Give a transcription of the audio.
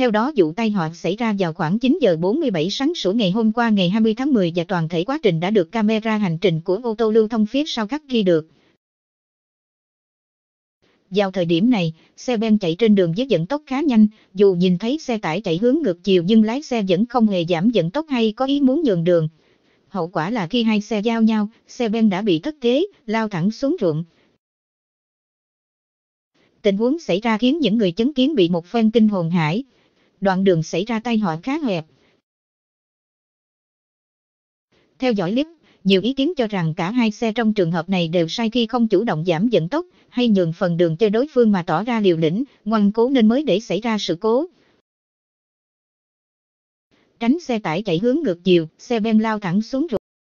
Theo đó vụ tai họa xảy ra vào khoảng 9 giờ 47 sáng sủa ngày hôm qua ngày 20 tháng 10 và toàn thể quá trình đã được camera hành trình của ô tô lưu thông phía sau gắt ghi được. Vào thời điểm này, xe ben chạy trên đường với vận tốc khá nhanh, dù nhìn thấy xe tải chạy hướng ngược chiều nhưng lái xe vẫn không hề giảm vận tốc hay có ý muốn nhường đường. Hậu quả là khi hai xe giao nhau, xe ben đã bị thất thế, lao thẳng xuống ruộng. Tình huống xảy ra khiến những người chứng kiến bị một phen kinh hồn hải. Đoạn đường xảy ra tai họa khá hẹp. Theo dõi clip, nhiều ý kiến cho rằng cả hai xe trong trường hợp này đều sai khi không chủ động giảm vận tốc hay nhường phần đường cho đối phương mà tỏ ra liều lĩnh, ngoan cố nên mới để xảy ra sự cố. Tránh xe tải chạy hướng ngược chiều, xe ben lao thẳng xuống ruộng.